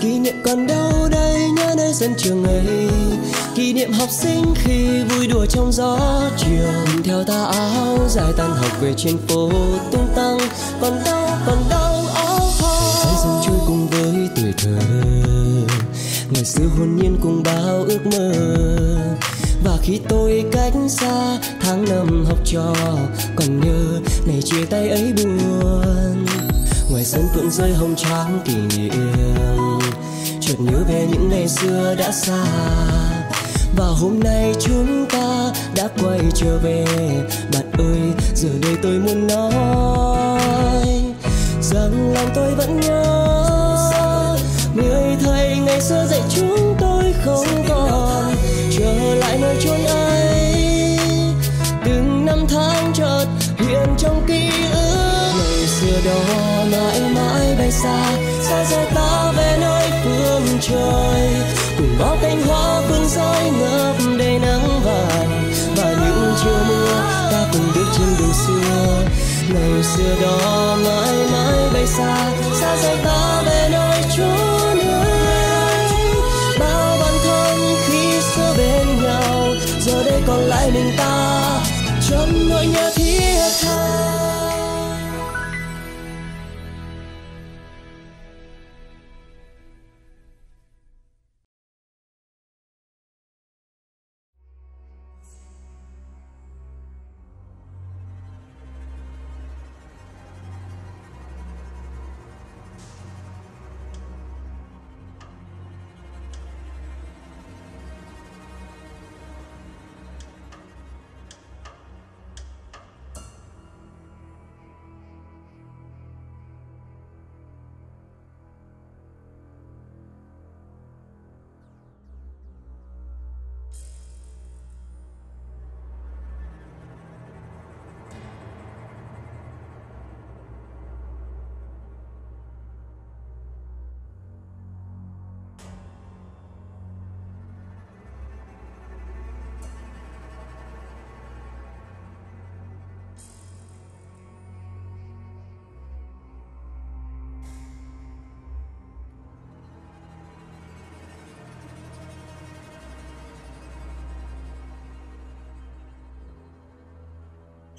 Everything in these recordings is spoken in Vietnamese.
Kỷ niệm còn đâu đây nhớ nơi sân trường ấy, kỷ niệm học sinh khi vui đùa trong gió chiều, theo ta áo dài tan học về trên phố tung tăng. Còn đâu áo hoa thời gian trôi cùng với tuổi thơ, ngày xưa hồn nhiên cùng bao ước mơ. Và khi tôi cách xa tháng năm học trò, còn nhớ ngày chia tay ấy buồn. Ngoài sân vẫn rơi hồng trắng kỷ niệm, chợt nhớ về những ngày xưa đã xa. Và hôm nay chúng ta đã quay trở về, bạn ơi giờ đây tôi muốn nói rằng lòng tôi vẫn nhớ người thầy ngày xưa dạy chúng tôi không còn. Trở lại nơi chốn ấy, từng năm tháng chợt hiện trong ký ức. Ngày xưa đó mãi mãi bay xa, xa xa ta về nơi phương trời, cùng bao cánh hoa phương rơi ngập đầy nắng vàng. Và những chiều mưa ta cùng bước trên đường xưa. Ngày xưa đó mãi mãi bay xa, xa xa ta về nơi chốn ấy, bao bản thân khi xưa bên nhau, giờ đây còn lại mình ta trong nỗi nhớ thiết tha.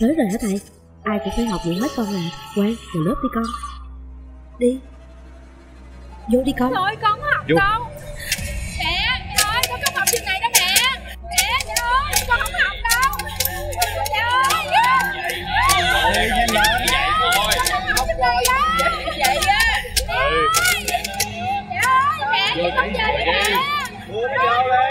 Tới rồi hả thầy? Ai cũng phải học vậy hết con à. Quang, vào lớp đi con. Đi. Vô đi con. Thôi con không học vô đâu. Mẹ, trời ơi, con không học trường này đó mẹ. Mẹ, trời ơi, con không học đâu. Trời ơi. Ê, như vậy vậy rồi. Con không học trường đó. Vậy á. Trời ơi, mẹ, chị không chơi với mẹ. Buông vô lên.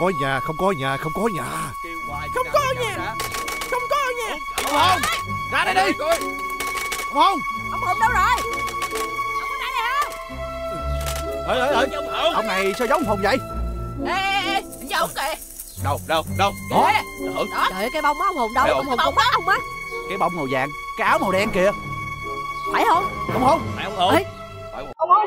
Không có nhà, không có nhà, không có nhà. Không có nhà. Không có nhà. Hùng! Ra đây đi! Hùng! Ông Hùng đâu rồi? Ông có ra đây không? Ê, ông này sao giống Hùng vậy? Ê, sao ông kìa? Đâu? Đó. Trời ơi, cái bông á ông Hùng đâu? Ông Hùng cũng mất ông á. Cái bông màu vàng, cái áo màu đen kìa. Phải không? Đúng không? Phải không Hùng? Ông ơi!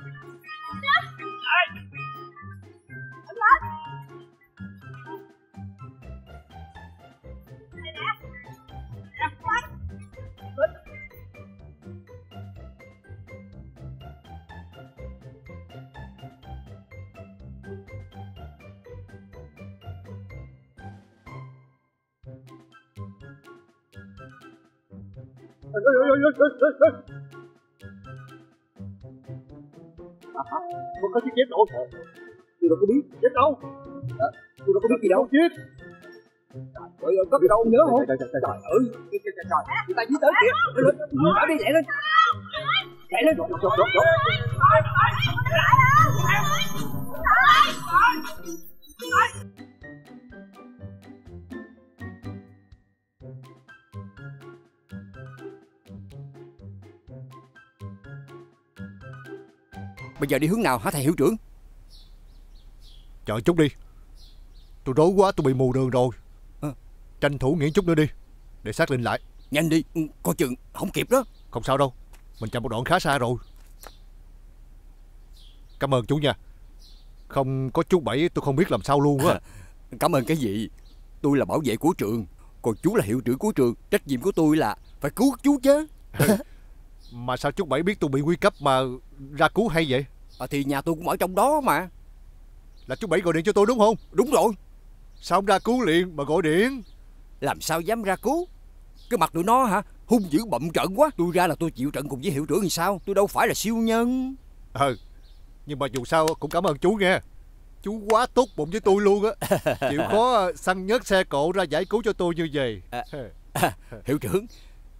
Có chiếc chết đâu hả? Tôi đâu có biết chết đâu. Tôi đâu có biết gì đâu chết. Trời ơi, có gì đâu nhớ không? Trời ơi, người ta dưới tới kìa. Phải đi dậy lên. Dậy lên. Rồi. Bây giờ đi hướng nào hả thầy hiệu trưởng? Chờ chút đi, tôi rối quá, tôi bị mù đường rồi. Tranh thủ nghỉ chút nữa đi, để xác định lại. Nhanh đi, coi chừng không kịp đó. Không sao đâu, mình chạy một đoạn khá xa rồi. Cảm ơn chú nha. Không có chú Bảy tôi không biết làm sao luôn á. Cảm ơn cái gì? Tôi là bảo vệ của trường, còn chú là hiệu trưởng của trường. Trách nhiệm của tôi là phải cứu chú chứ. Mà sao chú Bảy biết tôi bị nguy cấp mà ra cứu hay vậy? Thì nhà tôi cũng ở trong đó mà. Là chú Bảy gọi điện cho tôi đúng không? Đúng rồi. Sao không ra cứu liền mà gọi điện? Làm sao dám ra cứu? Cái mặt tụi nó hả? Hung dữ bậm trợn quá. Tôi ra là tôi chịu trận cùng với hiệu trưởng thì sao? Tôi đâu phải là siêu nhân. Nhưng mà dù sao cũng cảm ơn chú nha. Chú quá tốt bụng với tôi luôn á. Chịu khó xăng nhớt xe cộ ra giải cứu cho tôi như vậy. Hiệu trưởng,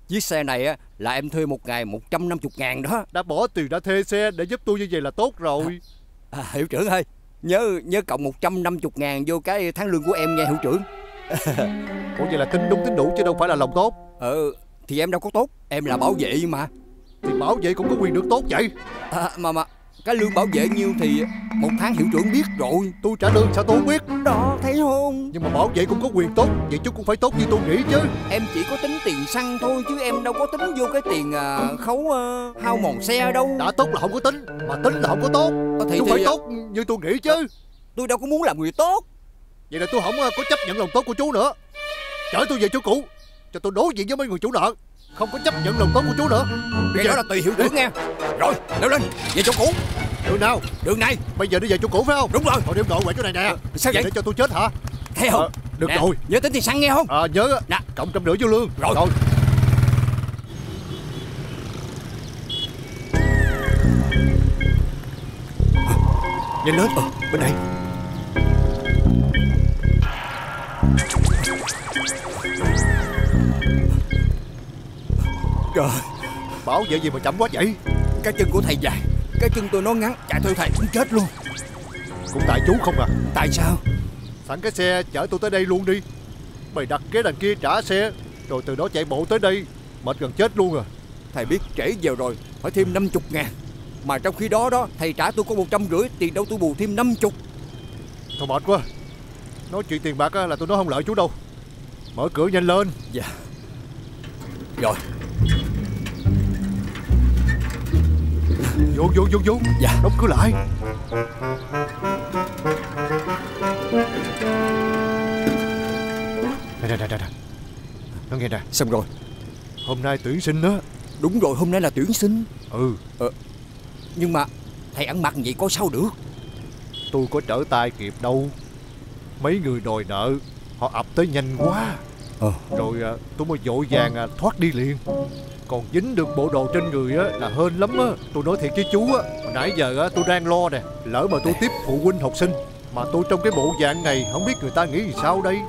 chiếc xe này á là em thuê một ngày 150.000 đó. Đã bỏ tiền đã thuê xe để giúp tôi như vậy là tốt rồi. Hiệu trưởng ơi, nhớ cộng 150.000 vô cái tháng lương của em nghe hiệu trưởng. Ủa vậy là tính đúng tính đủ chứ đâu phải là lòng tốt. Thì em đâu có tốt, em là bảo vệ mà. Thì bảo vệ cũng có quyền được tốt vậy. Mà cái lương bảo vệ nhiêu thì một tháng hiệu trưởng biết rồi. Tôi trả lương sao tôi không biết? Đó, thấy không? Nhưng mà bảo vệ cũng có quyền tốt, vậy chú cũng phải tốt như tôi nghĩ chứ. Em chỉ có tính tiền xăng thôi chứ em đâu có tính vô cái tiền hao mòn xe đâu. Đã tốt là không có tính, mà tính là không có tốt. Chú phải tốt như tôi nghĩ chứ. Tôi đâu có muốn làm người tốt. Vậy là tôi không có chấp nhận lòng tốt của chú nữa. Chở tôi về chỗ cũ, cho tôi đối diện với mấy người chủ nợ. Không có chấp nhận lòng tốt của chú nữa. Cái đó là tùy hiệu trưởng nghe. Rồi, leo lên, về chỗ cũ. Đường nào? Đường này. Bây giờ đi về chỗ cũ phải không? Đúng rồi. Thôi đem đội quẹt chỗ này nè. Sao vậy? Để cho tôi chết hả? Thấy không? Được nè, rồi. Nhớ tính tiền xăng nghe không? Nhớ. Nè, cộng 150 vô lương. Rồi. Nhanh lên, bên này. Trời, bảo vệ gì mà chậm quá vậy? Cái chân của thầy dài, cái chân tôi nó ngắn, chạy theo thầy cũng chết luôn. Cũng tại chú không à? Tại sao? Sẵn cái xe chở tôi tới đây luôn đi. Mày đặt cái đằng kia trả xe, rồi từ đó chạy bộ tới đây, mệt gần chết luôn à. Thầy biết trễ giờ rồi, phải thêm 50.000. Mà trong khi đó, thầy trả tôi có 150, tiền đâu tôi bù thêm 50. Thôi mệt quá. Nói chuyện tiền bạc là tôi nói không lợi chú đâu. Mở cửa nhanh lên. Dạ. Rồi. Vô. Dạ. Đóng cửa lại. Nè. Nó nghe nè. Xong rồi. Hôm nay tuyển sinh đó. Đúng rồi, hôm nay là tuyển sinh. Nhưng mà thầy ăn mặc vậy có sao được. Tôi có trở tay kịp đâu. Mấy người đòi nợ, họ ập tới nhanh quá. Rồi tôi mới vội vàng thoát đi liền. còn dính được bộ đồ trên người á là hên lắm á. Tôi nói thiệt với chú á, hồi nãy giờ á tôi đang lo nè, lỡ mà tôi tiếp phụ huynh học sinh mà tôi trong cái bộ dạng này không biết người ta nghĩ gì sao đây.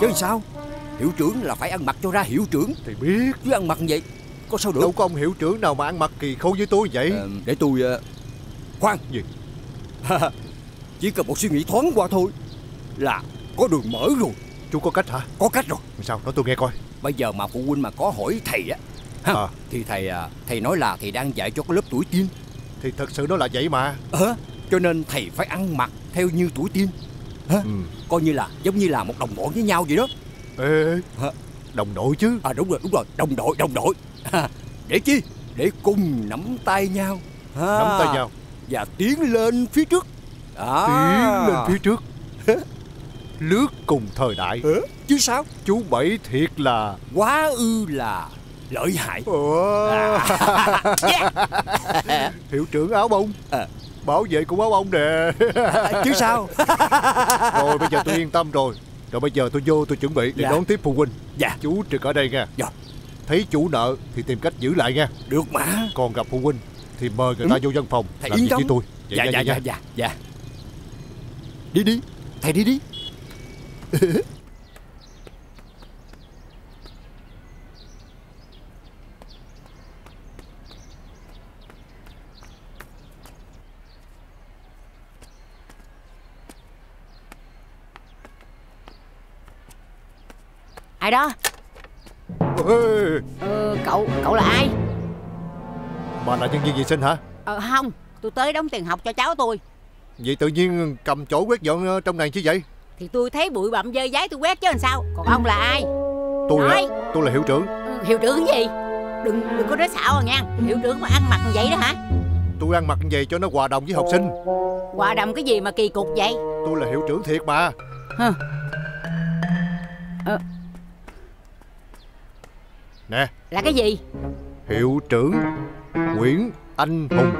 Chứ sao, hiệu trưởng là phải ăn mặc cho ra hiệu trưởng thì biết, chứ ăn mặc vậy có sao được. Đâu có ông hiệu trưởng nào mà ăn mặc kỳ khôi với tôi vậy. Để tôi khoan gì chỉ cần một suy nghĩ thoáng qua thôi là có đường mở rồi. Chú có cách hả? Có cách rồi. Sao, nói tôi nghe coi. Bây giờ mà phụ huynh mà có hỏi thầy á thì thầy nói là thầy đang dạy cho cái lớp tuổi teen. Thì thật sự nó là vậy mà. Cho nên thầy phải ăn mặc theo như tuổi teen. Coi như là giống như là một đồng bọn với nhau vậy đó. Đồng đội chứ. Đúng rồi, đồng đội. Để chi? Để cùng nắm tay nhau. Nắm tay nhau và tiến lên phía trước. Tiến lên phía trước. Lướt cùng thời đại. Chứ sao. Chú Bảy thiệt là quá ư là lợi hại. Hiệu trưởng áo bông, bảo vệ cũng áo bông nè. Chứ sao. Rồi bây giờ tôi yên tâm rồi. Rồi bây giờ tôi vô tôi chuẩn bị để đón tiếp phụ huynh. Chú trực ở đây nha. Thấy chủ nợ thì tìm cách giữ lại nha. Được mà. Còn gặp phụ huynh thì mời người ta vô văn phòng làm việc với tôi. Dạ. Đi thầy, đi. Ai đó? Cậu là ai? Bà là nhân viên vệ sinh hả? Không, tôi tới đóng tiền học cho cháu tôi. Vậy tự nhiên cầm chổi quét dọn trong này chứ vậy? Thì tôi thấy bụi bặm dơ giấy tôi quét chứ làm sao. Còn ông là ai? Tôi là hiệu trưởng. Hiệu trưởng gì? Đừng có nói xạo à nha. Hiệu trưởng mà ăn mặc như vậy đó hả? Tôi ăn mặc như vậy cho nó hòa đồng với học sinh. Hòa đồng cái gì mà kỳ cục vậy? Tôi là hiệu trưởng thiệt mà. Nè. Là cái gì? Hiệu trưởng Nguyễn Anh Hùng.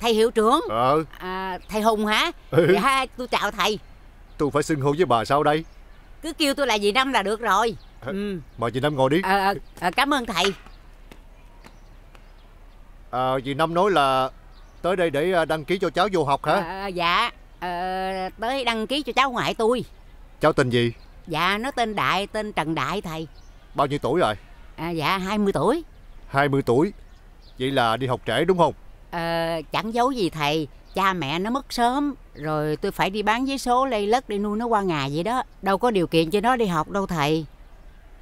Thầy hiệu trưởng. Thầy Hùng hả? Dạ, tôi chào thầy. Tôi phải xưng hô với bà sao đây? Cứ kêu tôi là dì Năm là được rồi. Mời dì Năm ngồi đi. Cảm ơn thầy. Dì Năm nói là tới đây để đăng ký cho cháu vô học hả? Tới đăng ký cho cháu ngoại tôi. Cháu tên gì? Dạ, nó tên Đại, tên Trần Đại thầy. Bao nhiêu tuổi rồi? Dạ, 20 tuổi. 20 tuổi? Vậy là đi học trễ đúng không? Chẳng giấu gì thầy, cha mẹ nó mất sớm, rồi tôi phải đi bán vé số lây lất để nuôi nó qua ngày vậy đó. Đâu có điều kiện cho nó đi học đâu thầy.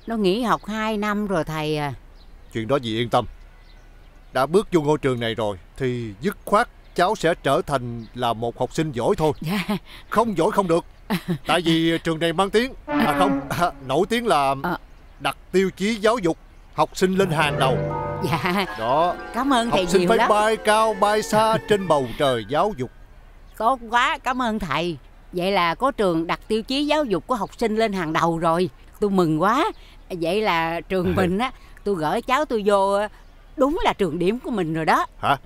Nó nghỉ học 2 năm rồi thầy. Chuyện đó dì yên tâm. Đã bước vô ngôi trường này rồi thì dứt khoát cháu sẽ trở thành là một học sinh giỏi thôi. Không giỏi không được. Tại vì trường này mang tiếng nổi tiếng là đặt tiêu chí giáo dục học sinh lên hàng đầu. Dạ. Đó. Cảm ơn thầy nhiều lắm. Học sinh phải bay cao bay xa trên bầu trời giáo dục. Tốt quá, cảm ơn thầy. Vậy là có trường đặt tiêu chí giáo dục của học sinh lên hàng đầu rồi. Tôi mừng quá. Vậy là trường mình á, tôi gửi cháu tôi vô đúng là trường điểm của mình rồi đó. Hả?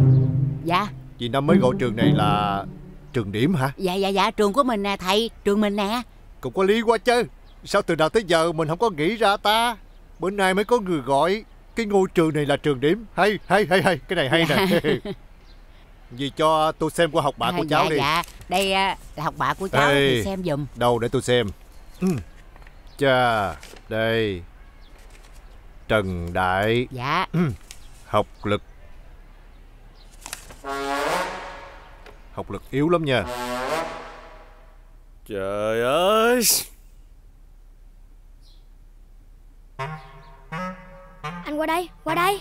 Dạ. Chị Năm mới gọi trường này là trường điểm hả? Dạ, trường của mình nè thầy, trường mình nè. Cũng có lý quá chứ. Sao từ nào tới giờ mình không có nghĩ ra ta. Bữa nay mới có người gọi cái ngôi trường này là trường điểm. Hay, cái này hay nè. Vì cho tôi xem qua học bạ của cháu đi. Dạ, đây là học bạ của cháu, tôi xem giùm. Đâu để tôi xem. Chà, đây. Trần Đại. Dạ. Học lực. Học lực yếu lắm nha. Trời ơi. Anh qua đây, qua đây.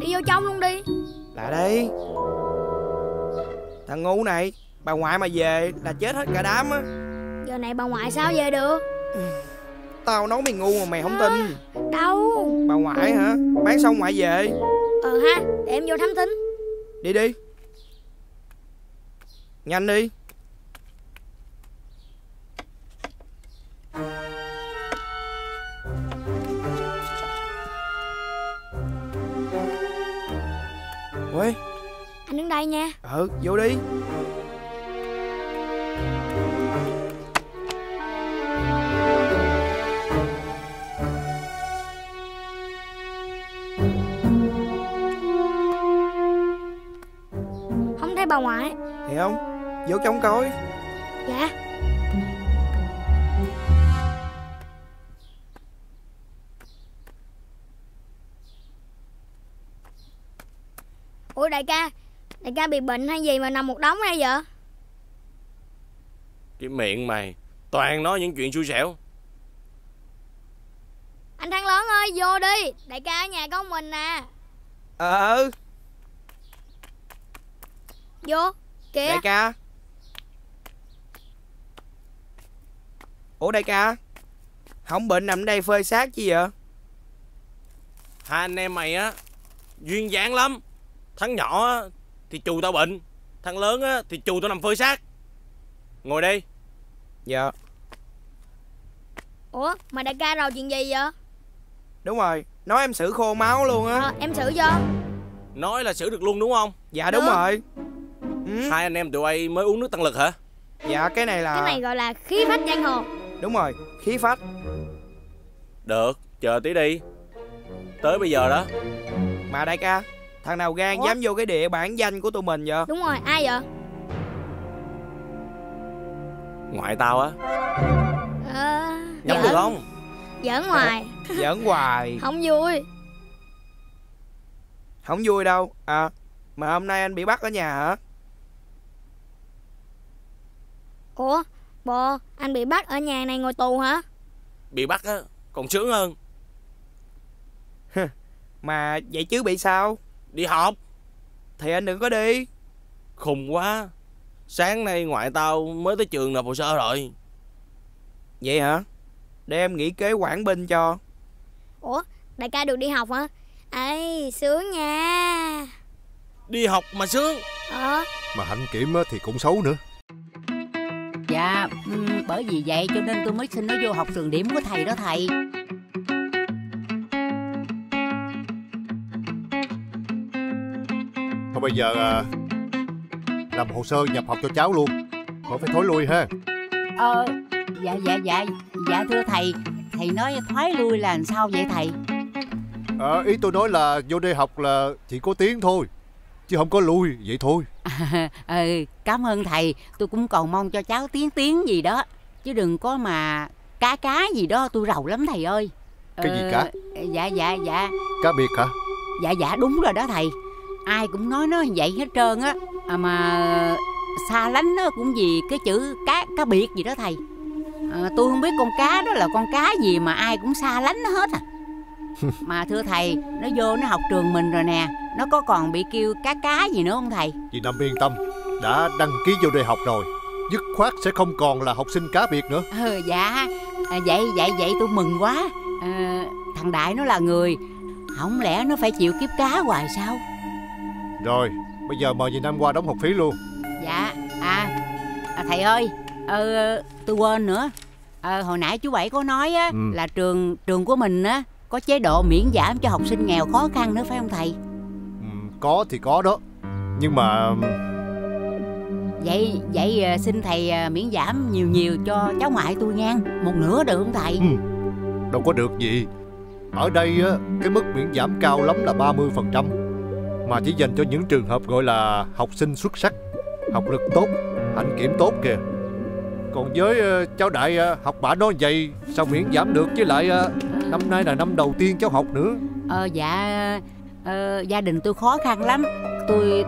Đi vô trong luôn đi. Lại đây. Thằng ngu này, bà ngoại mà về là chết hết cả đám á. Giờ này bà ngoại sao về được? Tao nói mày ngu mà mày không tin. Đâu? Bà ngoại hả? Bán xong ngoại về. Ha, để em vô thám thính. Đi. Nhanh đi. Ui. Anh đứng đây nha. Ừ, vô đi. Không thấy bà ngoại. Thì không, vô trong coi. Dạ. Ủa đại ca bị bệnh hay gì mà nằm một đống hay vậy? Cái miệng mày toàn nói những chuyện xui xẻo. Anh Thắng lớn ơi, vô đi, đại ca ở nhà con mình nè. Ờ. Vô kìa. Đại ca. Ủa đại ca, không bệnh nằm đây phơi xác chi vậy? Hai anh em mày á duyên dáng lắm. Thằng nhỏ á thì chù tao bệnh, thằng lớn á thì chù tao nằm phơi xác. Ngồi đi. Dạ. Ủa mà đại ca rồi chuyện gì vậy? Đúng rồi, nói em xử khô máu luôn á. Em xử cho. Nói là xử được luôn đúng không? Dạ đúng rồi. Ừ. Hai anh em tụi bay mới uống nước tăng lực hả? Dạ cái này là... Cái này gọi là khí phách giang hồ. Đúng rồi, khí phách. Được, chờ tí đi. Tới bây giờ đó. Mà đại ca, thằng nào gan dám vô cái địa bản danh của tụi mình vậy? Đúng rồi, ai vậy? Ngoại tao á. Nhắm được không? Giỡn hoài. Giỡn hoài. Không vui. Không vui đâu. À, mà hôm nay anh bị bắt ở nhà hả? Ủa, bồ, anh bị bắt ở nhà này ngồi tù hả? Bị bắt á, còn sướng hơn. Mà vậy chứ bị sao? Đi họp. Thì anh đừng có đi. Khùng quá. Sáng nay ngoại tao mới tới trường nộp hồ sơ rồi. Vậy hả? Để em nghĩ kế quản binh cho. Ủa, đại ca được đi học hả? Ê, sướng nha. Đi học mà sướng. Mà hạnh kiểm thì cũng xấu nữa. Dạ, bởi vì vậy cho nên tôi mới xin nó vô học trường điểm của thầy đó thầy. Thôi bây giờ làm hồ sơ nhập học cho cháu luôn, khỏi phải thối lui ha. Dạ thưa thầy. Thầy nói thoái lui là sao vậy thầy? Ý tôi nói là vô đây học là chỉ có tiếng thôi, chứ không có lui vậy thôi. Cảm ơn thầy. Tôi cũng còn mong cho cháu tiếng gì đó, chứ đừng có mà cá gì đó, tôi rầu lắm thầy ơi. Cái gì cá? Dạ cá biệt hả? Dạ đúng rồi đó thầy. Ai cũng nói nó vậy hết trơn á. Mà xa lánh nó cũng vì cái chữ cá biệt gì đó thầy. Tôi không biết con cá đó là con cá gì mà ai cũng xa lánh nó hết à. Mà thưa thầy, nó vô nó học trường mình rồi nè, nó có còn bị kêu cá gì nữa không thầy? Chị Năm yên tâm, đã đăng ký vô đây học rồi, dứt khoát sẽ không còn là học sinh cá biệt nữa. Vậy tôi mừng quá. Thằng Đại nó là người, không lẽ nó phải chịu kiếp cá hoài sao? Rồi, bây giờ mời chị Năm qua đóng học phí luôn. Dạ. Thầy ơi, tôi quên nữa. Hồi nãy chú Bảy có nói á, là trường của mình á có chế độ miễn giảm cho học sinh nghèo khó khăn nữa phải không thầy? Có thì có đó, nhưng mà vậy xin thầy miễn giảm nhiều cho cháu ngoại tôi nha, một nửa được không thầy? Đâu có được gì. Ở đây á, cái mức miễn giảm cao lắm là 30%, mà chỉ dành cho những trường hợp gọi là học sinh xuất sắc, học lực tốt, hạnh kiểm tốt kìa. Còn với cháu Đại, học bả nói vậy sao miễn giảm được, với lại năm nay là năm đầu tiên cháu học nữa. Gia đình tôi khó khăn lắm,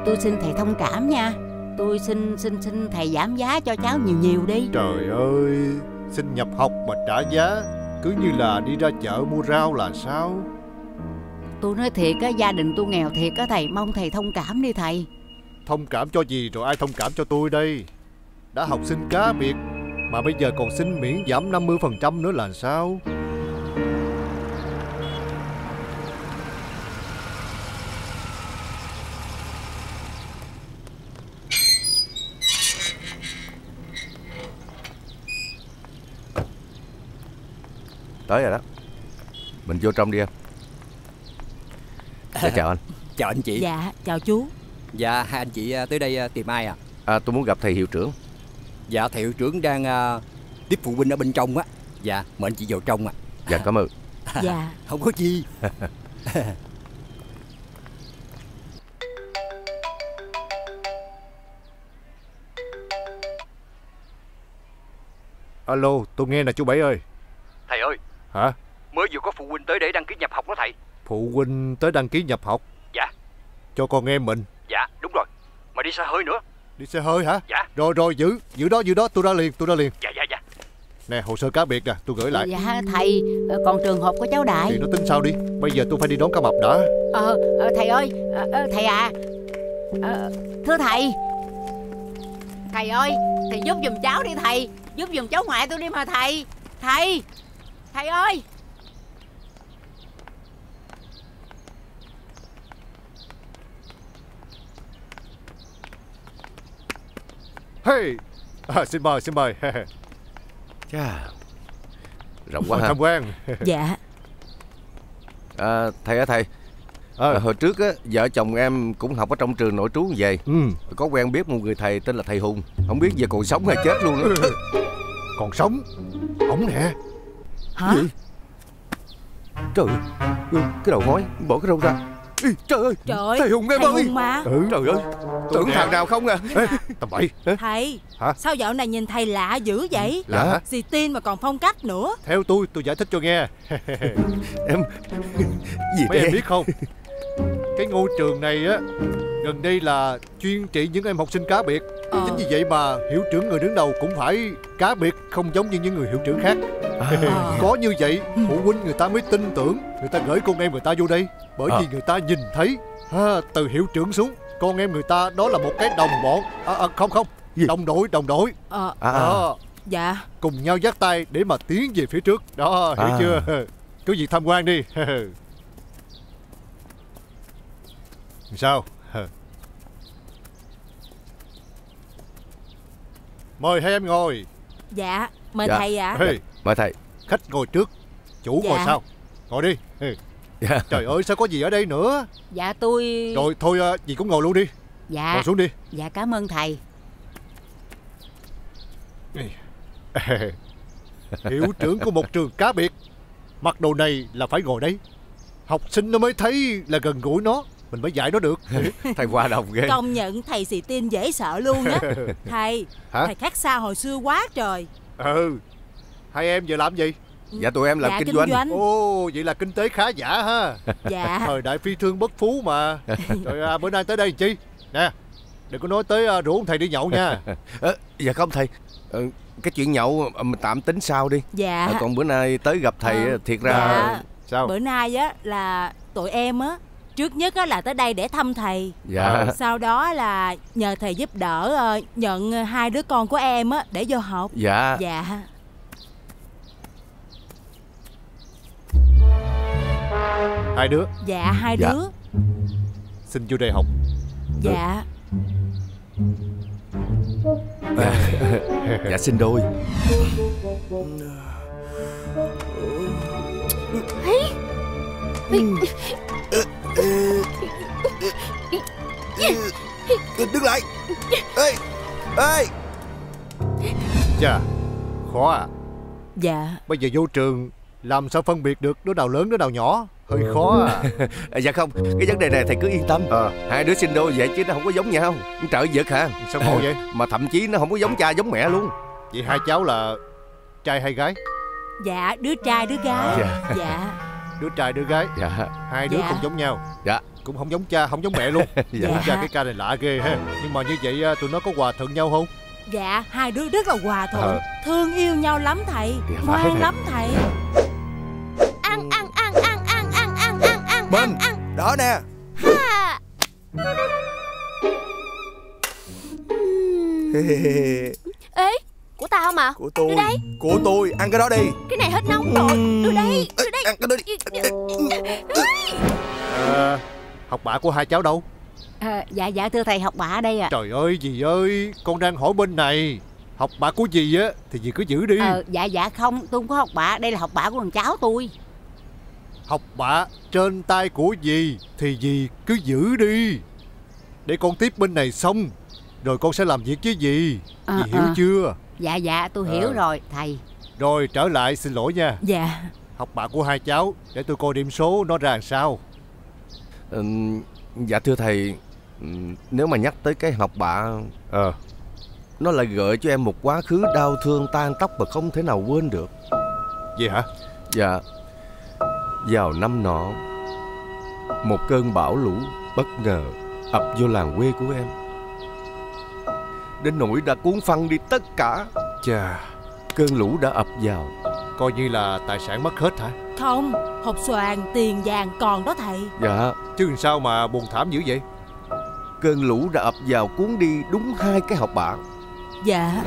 tôi xin thầy thông cảm nha. Tôi xin thầy giảm giá cho cháu nhiều đi. Trời ơi, xin nhập học mà trả giá, cứ như là đi ra chợ mua rau là sao? Tôi nói thiệt á, gia đình tôi nghèo thiệt á thầy, mong thầy thông cảm đi thầy. Thông cảm cho gì rồi, ai thông cảm cho tôi đây? Đã học sinh cá biệt mà bây giờ còn xin miễn giảm 50% nữa là sao? Tới rồi đó, mình vô trong đi em. Dạ, chào anh. Chào anh chị. Dạ, chào chú. Dạ, hai anh chị tới đây tìm ai à? Tôi muốn gặp thầy hiệu trưởng. Dạ, thầy hiệu trưởng đang tiếp phụ huynh ở bên trong á. Dạ, mời anh chị vào trong ạ. Dạ, cảm ơn. Dạ. Không có chi. Alo, tôi nghe nè chú Bảy ơi. Thầy ơi. Hả? Mới vừa có phụ huynh tới để đăng ký nhập học đó thầy. Phụ huynh tới đăng ký nhập học? Dạ. Cho con em mình? Dạ, đúng rồi. Mà đi xe hơi nữa. Đi xe hơi hả? Dạ. Rồi rồi, giữ đó, tôi ra liền. Dạ. Nè, hồ sơ cá biệt nè, tôi gửi lại. Dạ thầy, còn trường hợp của cháu Đại thì nó tính sao đi? Bây giờ tôi phải đi đón cá mập đã. Thầy ơi, thầy à. Thưa thầy. Thầy ơi, thầy giúp giùm cháu đi thầy. Giúp giùm cháu ngoại tôi đi mà thầy. Thầy ơi. Hey, xin mời. Chà, rộng quá. Tham quan. Dạ. Thầy á thầy. Hồi trước á, vợ chồng em cũng học ở trong trường nội trú về. Có quen biết một người thầy tên là thầy Hùng. Không biết giờ còn sống hay chết luôn đó. Còn sống? Ổng nè. Hả? Gì? Trời ơi, cái đầu hói, bỏ cái râu ra. Ý, trời ơi, thầy Hùng em ơi. Hùng mà. Trời ơi, tưởng thằng nào không à. Ê, tầm bậy. Thầy, hả? Sao dạo này nhìn thầy lạ dữ vậy? Lạ hả? Xì tin mà còn phong cách nữa. Theo tôi giải thích cho nghe. Em, gì mấy em biết không? Cái ngôi trường này á, gần đây là chuyên trị những em học sinh cá biệt. Chính vì vậy mà hiệu trưởng người đứng đầu cũng phải cá biệt, không giống như những người hiệu trưởng khác. Có như vậy phụ huynh người ta mới tin tưởng, người ta gửi con em người ta vô đây. Bởi vì người ta nhìn thấy từ hiệu trưởng xuống, con em người ta đó là một cái đồng bọn. Không, đồng đội. Dạ. Cùng nhau dắt tay để mà tiến về phía trước. Đó, hiểu chưa? Cứ việc tham quan đi. Sao? Mời hai em ngồi. Dạ, mời thầy ạ. Mời thầy. Khách ngồi trước, chủ ngồi sau. Ngồi đi. Trời ơi, sao có gì ở đây nữa? Dạ tôi... Rồi thôi, dì cũng ngồi luôn đi. Dạ. Ngồi xuống đi. Dạ, cảm ơn thầy. Hiệu trưởng của một trường cá biệt, mặc đồ này là phải ngồi đấy. Học sinh nó mới thấy là gần gũi nó, mình mới dạy nó được. Thầy hòa đồng ghê. Công nhận thầy xì tin dễ sợ luôn á. Thầy, hả? Thầy khác xa hồi xưa quá trời. Hai em giờ làm gì? Dạ tụi em làm kinh doanh. Ồ, vậy là kinh tế khá giả ha. Dạ. Thời đại phi thương bất phú mà. Rồi bữa nay tới đây làm chi? Nè, đừng có nói tới rủ ông thầy đi nhậu nha. Dạ không thầy. Cái chuyện nhậu mình tạm tính sau đi. Dạ. Còn bữa nay tới gặp thầy thiệt ra... Dạ. Sao? Bữa nay á là tụi em á, trước nhất là tới đây để thăm thầy. Dạ. Sau đó là nhờ thầy giúp đỡ nhận hai đứa con của em á để vô học. Dạ. Dạ. Hai đứa? Dạ, hai đứa. Xin vô đây học. Dạ. Dạ, xin đôi. Đứng lại. Ê. Chà, khó à. Dạ. Bây giờ vô trường làm sao phân biệt được đứa nào lớn đứa nào nhỏ, hơi khó à. Dạ không, cái vấn đề này thầy cứ yên tâm. Hai đứa sinh đôi vậy chứ nó không có giống nhau. Trời giật hả? Sao ngộ vậy? Mà thậm chí nó không có giống cha giống mẹ luôn. Vậy hai cháu là trai hay gái? Dạ, đứa trai đứa gái. Dạ. Đứa trai đứa gái. Dạ. Hai đứa không giống nhau. Dạ. Cũng không giống cha không giống mẹ luôn. Dạ. Cái ca này lạ ghê ha. Nhưng mà như vậy tụi nó có hòa thuận nhau không? Dạ, hai đứa rất là hòa thuận. Thương yêu nhau lắm thầy. Ngoan lắm thầy. Bên đó nè. Ê, của tao mà. Của tôi. Đưa đây. Của tôi, ăn cái đó đi. Cái này hết nóng rồi. Đưa đây. Ăn cái đó đi. Học bạ của hai cháu đâu? Dạ thưa thầy, học bạ ở đây ạ. Trời ơi dì ơi, con đang hỏi bên này. Học bạ của dì á thì dì cứ giữ đi. Dạ không, tôi không có học bạ. Đây là học bạ của thằng cháu tôi. Học bạ trên tay của dì thì dì cứ giữ đi. Để con tiếp bên này xong rồi con sẽ làm việc chứ gì. Dì hiểu chưa? Dạ dạ tôi hiểu rồi thầy. Rồi trở lại xin lỗi nha. Dạ. Học bạ của hai cháu để tôi coi điểm số nó ra làm sao. Dạ thưa thầy, nếu mà nhắc tới cái học bạ, nó lại gợi cho em một quá khứ đau thương tan tóc mà không thể nào quên được. Vậy hả? Dạ. Vào năm nọ, một cơn bão lũ bất ngờ ập vô làng quê của em, đến nỗi đã cuốn phăng đi tất cả. Chà, cơn lũ đã ập vào. Coi như là tài sản mất hết hả? Không, hột xoàn tiền vàng còn đó thầy. Dạ. Chứ làm sao mà buồn thảm dữ vậy? Cơn lũ đã ập vào cuốn đi đúng 2 cái học bạ. Dạ.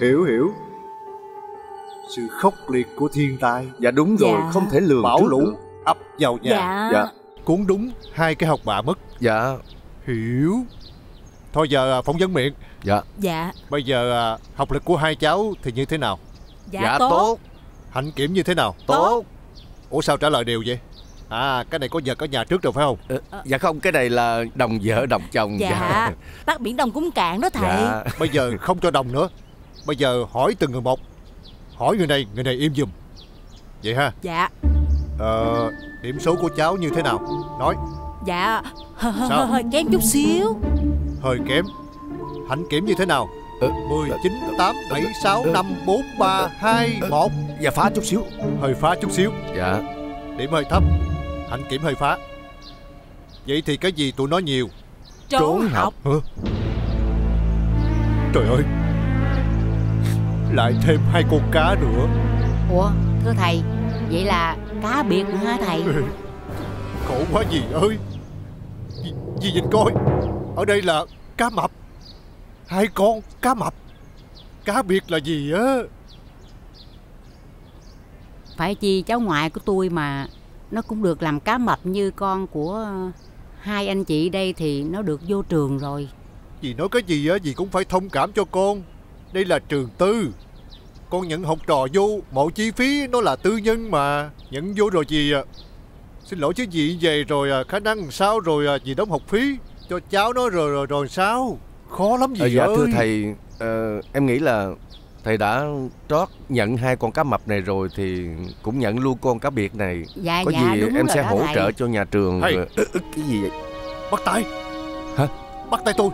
Hiểu. Sự khốc liệt của thiên tai. Dạ đúng rồi, không thể lường bão lũ được. Ập vào nhà. Dạ. Cuốn đúng 2 cái học bạ mất. Dạ. Hiểu. Thôi giờ phỏng vấn miệng. Dạ. Bây giờ học lực của hai cháu thì như thế nào? Dạ tốt. Hạnh kiểm như thế nào? Tốt. Ủa sao trả lời đều vậy? À, cái này có vợ có nhà trước rồi phải không? Dạ không, cái này là đồng vợ đồng chồng. Dạ. Bác biển Đông cũng cạn đó thầy. Dạ. Bây giờ không cho đồng nữa. Bây giờ hỏi từng người một. Hỏi người này im giùm. Vậy ha? Dạ. Điểm số của cháu như thế nào? Nói. Dạ hơi kém chút xíu. Hơi kém. Hạnh kiểm như thế nào? 10, 9, 8, 7, 6, 5, 4, 3, 2, 1. Dạ phá chút xíu. Hơi phá chút xíu. Dạ. Điểm hơi thấp. Hạnh kiểm hơi phá. Vậy thì cái gì tụi nó nhiều? Trốn học. Hả? Trời ơi, lại thêm 2 con cá nữa. Ủa thưa thầy, vậy là cá biệt nữa hả thầy? Khổ quá dì ơi. Dì nhìn coi, ở đây là cá mập. 2 con cá mập. Cá biệt là gì á? Phải chi cháu ngoại của tôi mà nó cũng được làm cá mập như con của hai anh chị đây thì nó được vô trường rồi. Dì nói cái gì á, dì cũng phải thông cảm cho con. Đây là trường tư, con nhận học trò vô, mọi chi phí nó là tư nhân mà. Nhận vô rồi dì xin lỗi chứ dì về rồi khả năng sao rồi dì đóng học phí cho cháu nó rồi sao? Khó lắm dì ơi. Thưa thầy, em nghĩ là thầy đã trót nhận 2 con cá mập này rồi thì cũng nhận luôn con cá biệt này. Dạ, có gì em sẽ hỗ trợ cho nhà trường. Thầy, cái gì vậy? Bắt tay. Hả? Bắt tay tôi.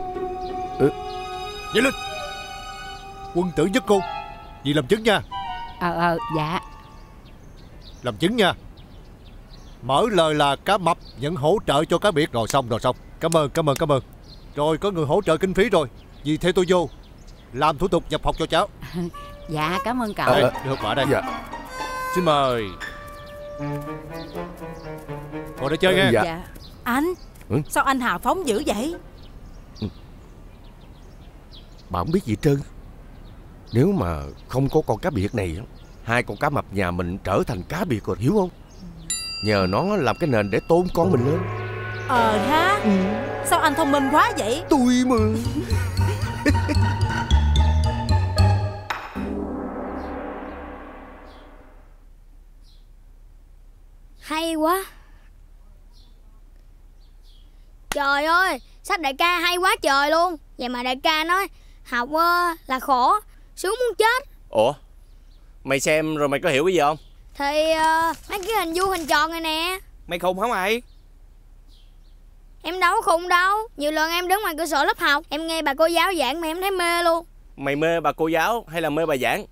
Nhảy lên. Quân tử giúp cô. Dì làm chứng nha. Dạ. Làm chứng nha. Mở lời là cá mập nhận hỗ trợ cho cá biệt. Rồi xong, Cảm ơn. Rồi có người hỗ trợ kinh phí rồi. Dì theo tôi vô làm thủ tục nhập học cho cháu. Dạ cảm ơn cậu. Đưa quả đây. Dạ. Xin mời. Ngồi để chơi nghe. Dạ. Anh sao anh hào phóng dữ vậy? Bà không biết gì trơn. Nếu mà không có con cá biệt này, 2 con cá mập nhà mình trở thành cá biệt rồi, hiểu không? Nhờ nó làm cái nền để tôn con mình lên. Ha. Sao anh thông minh quá vậy? Tôi mà. Hay quá. Trời ơi, sách đại ca hay quá trời luôn. Vậy mà đại ca nói học là khổ, sướng muốn chết. Ủa, mày xem rồi mày có hiểu cái gì không? Thì mấy cái hình vuông hình tròn này nè. Mày khùng hả mày? Em đâu có khùng đâu. Nhiều lần em đứng ngoài cửa sổ lớp học, em nghe bà cô giáo giảng mà em thấy mê luôn. Mày mê bà cô giáo hay là mê bà giảng?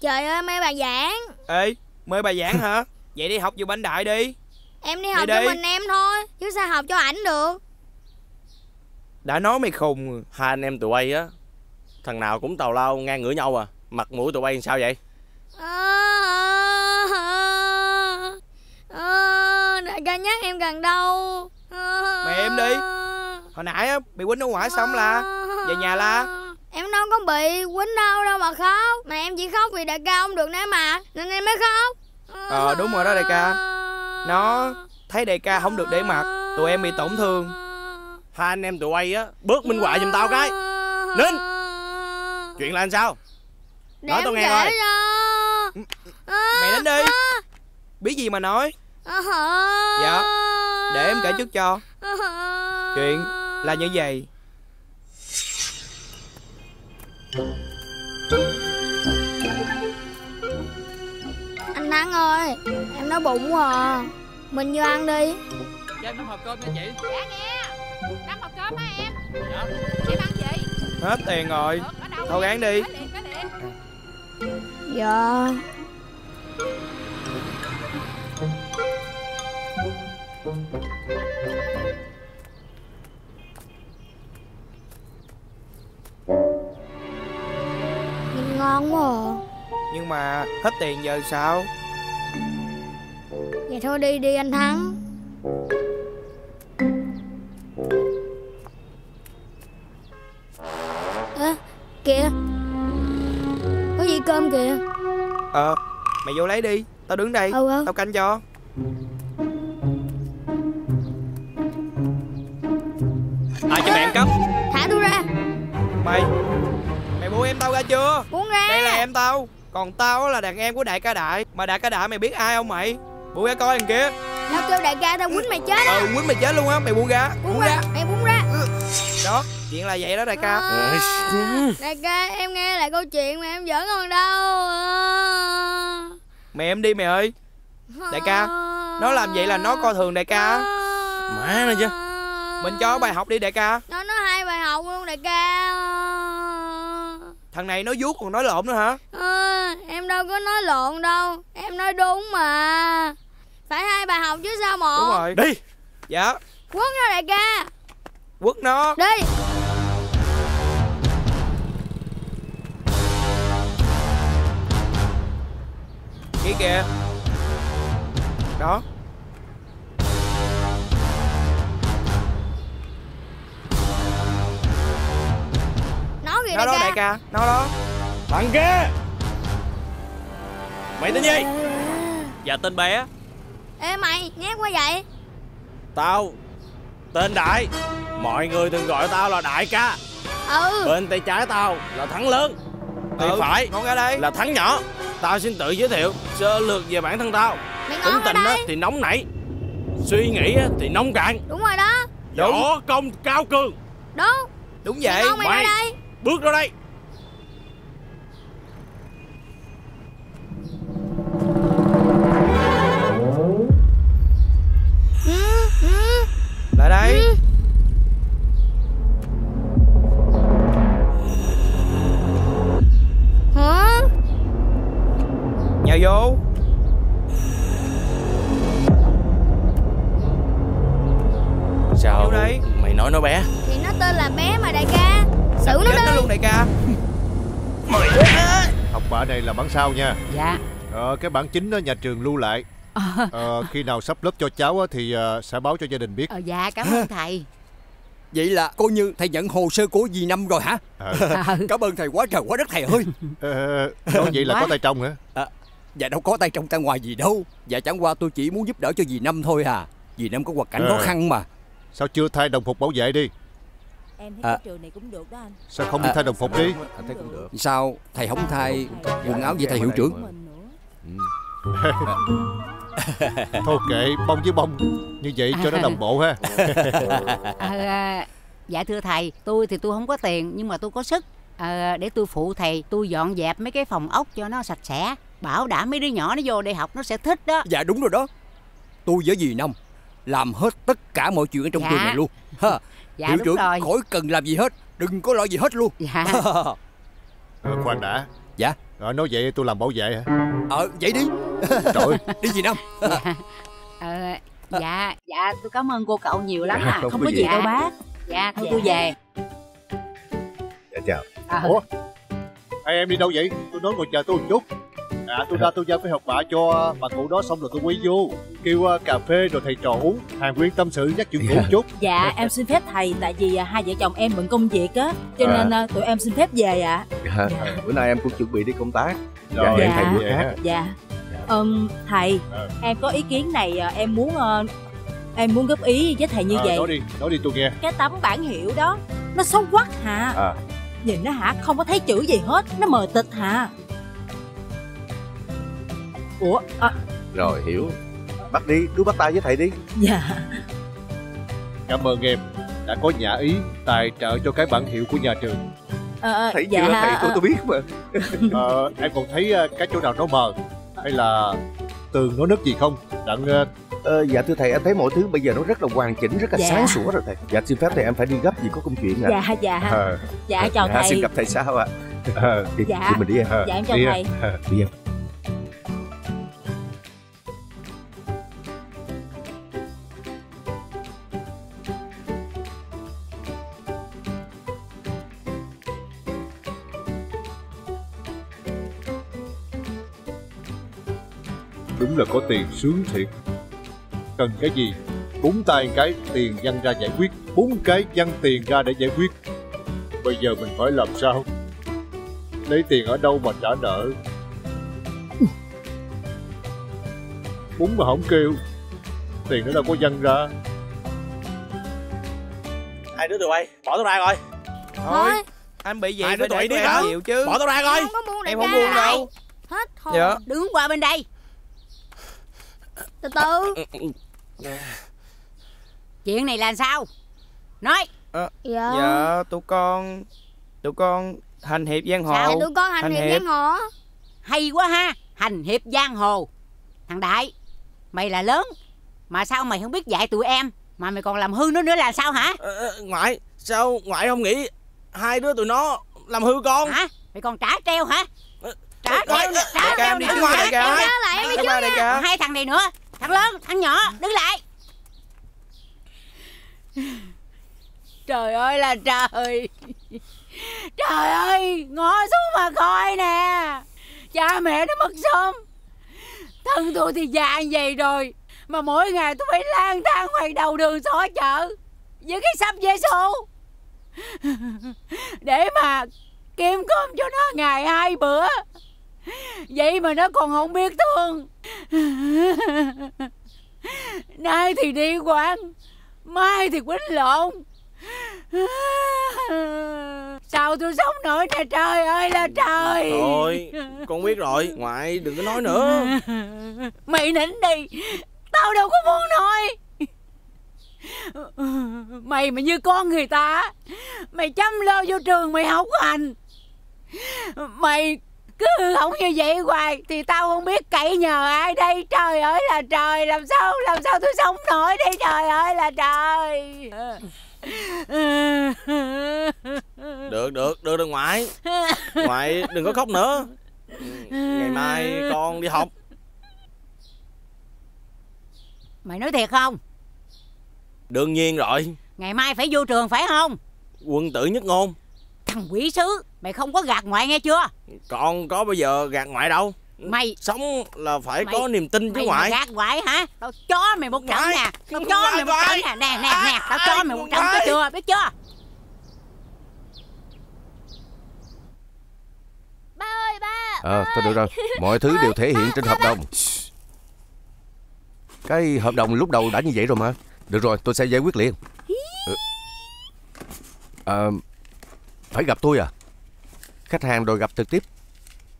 Trời ơi, mê bà giảng. Ê, mê bà giảng hả? Vậy đi học vô Bảnh Đại đi. Em đi học đi. Cho mình em thôi, chứ sao học cho ảnh được. Đã nói mày khùng. Hai anh em tụi bay á, thằng nào cũng tào lao ngang ngửa nhau à. Mặt mũi tụi bay sao vậy? Đại ca nhắc em gần đâu. Mày im đi. Hồi nãy á, bị quýnh ở ngoài xong la, về nhà la. Em đâu có bị quýnh đâu đâu mà khóc. Mà em chỉ khóc vì đại ca không được nữa mà, nên em mới khóc. Ờ đúng rồi đó đại ca. Nó thấy đại ca không được để mặt, tụi em bị tổn thương. Hai anh em tụi bay á, bớt minh họa giùm tao cái. Nín. Chuyện là làm sao? Để nói tao nghe coi. Mày nín đi. Biết gì mà nói. Dạ, để em kể trước cho. Chuyện là như vậy. Anh Thắng ơi, em nói bụng quá à. Mình vô ăn đi. Cho em 5 hộp cơm nha chị. Dạ nghe, 5 hộp cơm hả em? Dạ. Em ăn gì? Hết tiền rồi. Thôi gán đi. Dạ. Nhìn ngon quá à. Nhưng mà hết tiền giờ sao? Vậy thôi đi đi anh Thắng. Ê, kìa, có gì cơm kìa. Mày vô lấy đi, tao đứng đây. Tao canh cho. Ai cho mẹ ăn cắp? Thả tôi ra. Mày buông em tao ra chưa? Buông ra. Đây là em tao. Còn tao là đàn em của đại ca Đại. Mà đại ca Đại mày biết ai không mày? Buông ra coi thằng kia. Tao kêu đại ca tao quýnh mày chết á. Quýnh mày chết luôn á. Mày buông ra. Buông ra. Mày buông ra. Đó, chuyện là vậy đó đại ca. Đại ca em nghe lại câu chuyện mà em giỡn còn đâu. Mày em đi mày ơi. Đại ca, nó làm vậy là nó coi thường đại ca. Má nó chứ. Mình cho bài học đi đại ca. Nó nói 2 bài học luôn đại ca. Thằng này nó vuốt còn nói lộn nữa hả? Em đâu có nói lộn đâu. Em nói đúng mà. Phải 2 bài học chứ sao một. Đúng rồi. Đi. Dạ. Quất nó đại ca. Quất nó. Đi. Kìa kìa. Đó. Nó đó đại ca. Nó đó. Thằng kia. Mày tên gì? Dạ tên bé. Ê mày nhét quá vậy. Tao tên Đại. Mọi người thường gọi tao là đại ca. Bên tay trái tao là Thắng lớn. Tay phải là Thắng nhỏ. Tao xin tự giới thiệu sơ lược về bản thân tao. Tính tình thì nóng nảy, suy nghĩ thì nông cạn. Đúng rồi đó. Võ công cao cường. Đúng. Đúng vậy. Mày bước ra đây. Lại đây. Hả? Nhào vô. Sao đây? Mày nói nó bé. Thì nó tên là bé mà đại ca. Xử nó luôn đại ca. Học bạ này là bản sao nha. Dạ. Cái bản chính đó nhà trường lưu lại. Khi nào sắp lớp cho cháu thì sẽ báo cho gia đình biết. Dạ cảm ơn thầy. Vậy là coi như thầy nhận hồ sơ của dì Năm rồi hả? Cảm ơn thầy quá trời quá đất thầy ơi. Nói vậy là có tay trong hả? Dạ đâu có tay trong tay ngoài gì đâu. Dạ chẳng qua tôi chỉ muốn giúp đỡ cho dì Năm thôi à. Dì Năm có hoàn cảnh khó khăn mà. Sao chưa thay đồng phục bảo vệ đi? Em thấy cái trường này cũng được đó anh. Sao không đi thay đồng phục đi? Sao thầy không thay quần áo vậy thầy hiệu trưởng? Thôi kệ, bông với bông. Như vậy cho nó đồng bộ ha. Dạ thưa thầy, tôi thì tôi không có tiền, nhưng mà tôi có sức. Để tôi phụ thầy, tôi dọn dẹp mấy cái phòng ốc cho nó sạch sẽ. Bảo đảm mấy đứa nhỏ nó vô đây học nó sẽ thích đó. Dạ đúng rồi đó. Tôi với dì Năm làm hết tất cả mọi chuyện ở trong trường này luôn. Dạ hiệu trưởng rồi. Khỏi cần làm gì hết. Đừng có lo gì hết luôn. Dạ. Khoan đã. Dạ. Nói vậy tôi làm bảo vệ hả? Vậy đi. Trời ơi, đi gì đâu. Dạ tôi cảm ơn cô cậu nhiều lắm. Không có gì đâu bác. Dạ thôi tôi về. Dạ chào. Ủa, em đi đâu vậy? Tôi nói ngồi chờ tôi một chút. À, tôi ra tôi giao cái hộp bạ cho bà cụ đó, xong rồi tôi quay vô kêu cà phê rồi thầy trò uống. Hàng Nguyên tâm sự nhắc chuyện cũ một chút. Dạ em xin phép thầy, tại vì hai vợ chồng em bận công việc á, cho nên tụi em xin phép về ạ. Bữa nay em cũng chuẩn bị đi công tác. Dạ vậy thầy bước ha. Dạ thầy, em có ý kiến này, em muốn góp ý với thầy như vậy. Nói đi tôi nghe. Cái tấm bảng hiệu đó nó xấu quắc hả? Nhìn nó hả, không có thấy chữ gì hết, nó mờ tịch hả? Ủa rồi hiểu. Bắt đi, cứ bắt tay với thầy đi. Dạ. Cảm ơn em đã có nhã ý tài trợ cho cái bảng hiệu của nhà trường. Thầy dạ, chưa thầy tôi biết mà. Em còn thấy cái chỗ nào nó mờ hay là tường nó nứt gì không đặng? Dạ thưa thầy, em thấy mọi thứ bây giờ nó rất là hoàn chỉnh, rất là sáng sủa rồi thầy. Dạ xin phép thầy, em phải đi gấp vì có công chuyện. Dạ chào thầy. Xin gặp thầy sao ạ? Thì mình đi em. Dạ em chào thầy. Đi em. Đúng là có tiền sướng thiệt. Cần cái gì búng tay cái tiền văng ra giải quyết, búng cái văng tiền ra để giải quyết. Bây giờ mình phải làm sao? Lấy tiền ở đâu mà trả nợ? Búng mà không kêu, tiền nó đâu có văng ra. Hai đứa tụi bay bỏ tao ra coi. Thôi anh bị gì phải để tụi em hiểu chứ. Bỏ tao ra coi. Em không buông đâu. Hết thôi. Dạ. Đứng qua bên đây. Từ từ. Chuyện này là sao? Nói. Dạ tụi con hành hiệp giang hồ. Dạ tụi con hành hiệp giang hồ. Hay quá ha. Hành hiệp giang hồ. Thằng Đại, mày là lớn mà sao mày không biết dạy tụi em, mà mày còn làm hư nó nữa là sao hả? Ngoại, sao ngoại không nghĩ hai đứa tụi nó làm hư con? Hả? Mày còn trả treo hả? Trả treo đi chứ. Ngoại kìa, hai thằng này nữa, thằng lớn thằng nhỏ đứng lại. Trời ơi là trời, trời ơi, ngó xuống mà coi nè, cha mẹ nó mất sớm, thân tôi thì già vậy rồi mà mỗi ngày tôi phải lang thang ngoài đầu đường xó chợ với cái sắp vé số để mà kiếm cơm cho nó ngày hai bữa. Vậy mà nó còn không biết thương. Nay thì đi quán, mai thì quýnh lộn. Sao tôi sống nổi nè, trời ơi là trời. Rồi, con biết rồi. Ngoại đừng có nói nữa. Mày nín đi, tao đâu có muốn nói. Mày mà như con người ta, mày chăm lo vô trường mày học hành, mày cứ không như vậy hoài thì tao không biết cậy nhờ ai đây. Trời ơi là trời, làm sao tôi sống nổi đây, trời ơi là trời. Được rồi ngoại đừng có khóc nữa. Ngày mai con đi học. Mày nói thiệt không? Đương nhiên rồi. Ngày mai phải vô trường phải không? Quân tử nhất ngôn. Thằng quỷ sứ, mày không có gạt ngoại nghe chưa? Con có bao giờ gạt ngoại đâu. Mày sống là phải có niềm tin chứ ngoại. Gạt ngoại hả? Tao cho mày một trận nè. Tao cho mày một trận nè. Nè tao cho mày một trận chứ chưa, biết chưa? Ba ơi ba. Thôi được rồi. Mọi thứ đều thể hiện trên hợp đồng. Cái hợp đồng lúc đầu đã như vậy rồi mà. Được rồi, tôi sẽ giải quyết liền. Phải gặp tôi à? Khách hàng rồi gặp trực tiếp.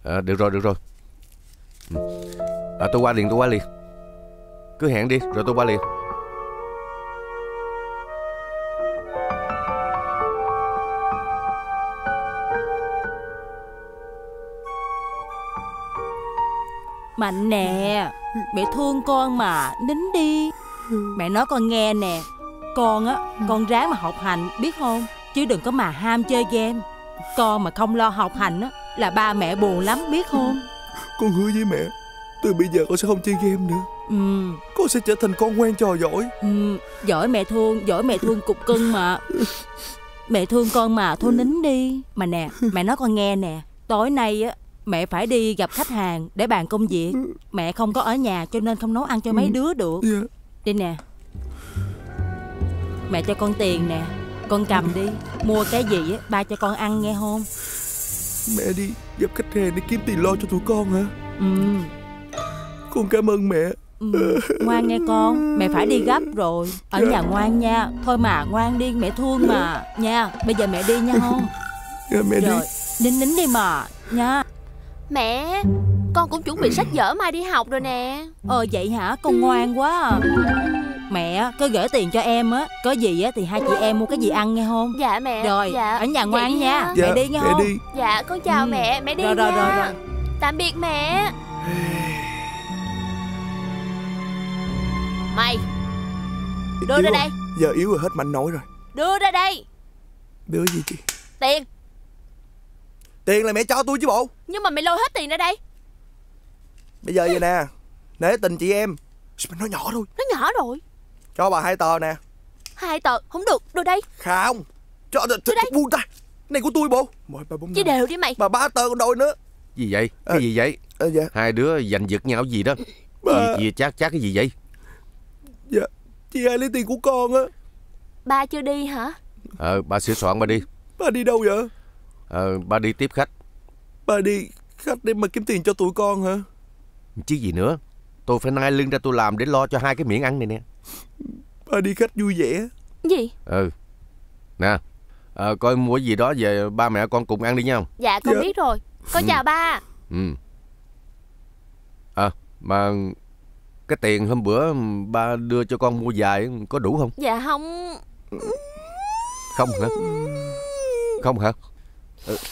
Được rồi. Tôi qua liền. Cứ hẹn đi, rồi tôi qua liền. Mạnh nè, mẹ thương con mà, nín đi. Mẹ nói con nghe nè, con á, con ráng mà học hành biết không, chứ đừng có mà ham chơi game. Con mà không lo học hành á là ba mẹ buồn lắm biết không? Con hứa với mẹ, từ bây giờ con sẽ không chơi game nữa. Con sẽ trở thành con ngoan trò giỏi. Giỏi mẹ thương cục cưng mà. Mẹ thương con mà, thôi nín đi. Mà nè, mẹ nói con nghe nè, tối nay á Mẹ phải đi gặp khách hàng để bàn công việc. Mẹ không có ở nhà cho nên không nấu ăn cho mấy đứa được. Đây nè, mẹ cho con tiền nè, con cầm đi. Mua cái gì ba cho con ăn nghe không? Mẹ đi gặp khách hàng để kiếm tiền lo cho tụi con hả? Ừ. Con cảm ơn mẹ. Ừ. Ngoan nghe con, mẹ phải đi gấp rồi. Ở nhà ngoan nha. Thôi mà ngoan đi, mẹ thương mà nha. Bây giờ mẹ đi nha không? Mẹ rồi, đi. Nín nín đi mà nha. Mẹ, con cũng chuẩn bị sách vở mai đi học rồi nè. Vậy hả, con ngoan quá à. Mẹ cứ gửi tiền cho em á, có gì á thì hai chị em mua cái gì ăn nghe không? Dạ mẹ. Rồi, dạ, ở nhà ngoan nha. Dạ, mẹ đi nghe không? Đi. Dạ, con chào mẹ, mẹ đi rồi, nha. Rồi. Tạm biệt mẹ. Mày, đưa yếu ra đây. Giờ yếu rồi, hết mạnh nổi rồi. Đưa ra đây. Đưa gì chị? Tiền. Tiền là mẹ cho tôi chứ bộ. Nhưng mà mày lôi hết tiền ra đây. Bây giờ vậy nè, nể tình chị em. Nó nhỏ thôi. Nó nhỏ rồi. Cho bà 2 tờ nè. 2 tờ? Không được, đưa đây. Không. Cho đây. Buông ra. Này của tôi bộ. Chứ đều đi mày. Bà 3 tờ còn đôi nữa. Gì vậy? Cái gì vậy? Dạ. Hai đứa giành giật nhau gì đó. Gì chát cái gì vậy? Dạ, chị hai lấy tiền của con á. Ba chưa đi hả? Ba sửa soạn ba đi. Ba đi đâu vậy? Ba đi tiếp khách. Ba đi khách để mà kiếm tiền cho tụi con hả? Chứ gì nữa. Tôi phải nai lưng ra tôi làm để lo cho hai cái miệng ăn này nè. Ba đi khách vui vẻ. Gì? Nè, coi mua gì đó về ba mẹ con cùng ăn đi nha. Dạ con biết rồi. Con chào ba. Mà cái tiền hôm bữa ba đưa cho con mua vài có đủ không? Dạ không. Không hả? Không hả?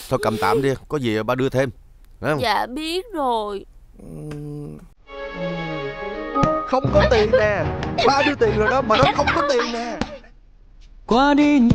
Thôi cầm tạm đi, có gì ba đưa thêm. Dạ biết rồi. Không có tiền nè. Ba đưa tiền rồi đó mà nó không có tiền nè. Qua đi.